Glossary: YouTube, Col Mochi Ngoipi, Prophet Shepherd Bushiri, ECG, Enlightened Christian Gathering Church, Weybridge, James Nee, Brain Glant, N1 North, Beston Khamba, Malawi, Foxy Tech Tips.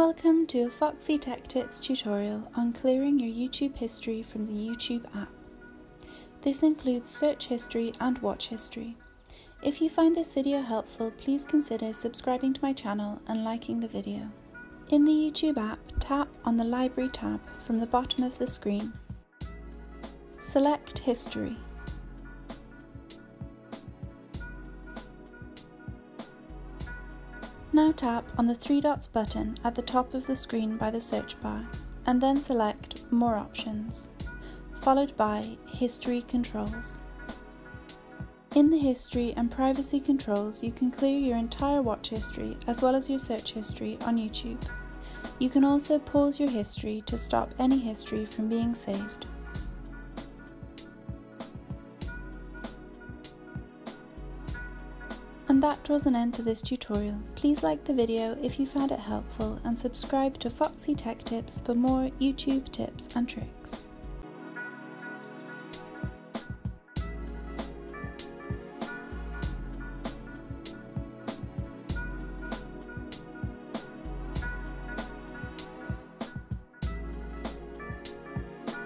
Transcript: Welcome to a Foxy Tech Tips tutorial on clearing your YouTube history from the YouTube app. This includes search history and watch history. If you find this video helpful, please consider subscribing to my channel and liking the video. In the YouTube app, tap on the Library tab from the bottom of the screen. Select History. Now tap on the three dots button at the top of the screen by the search bar, and then select More Options, followed by History Controls. In the History and Privacy Controls, you can clear your entire watch history as well as your search history on YouTube. You can also pause your history to stop any history from being saved. And that draws an end to this tutorial. Please like the video if you found it helpful and subscribe to Foxy Tech Tips for more YouTube tips and tricks.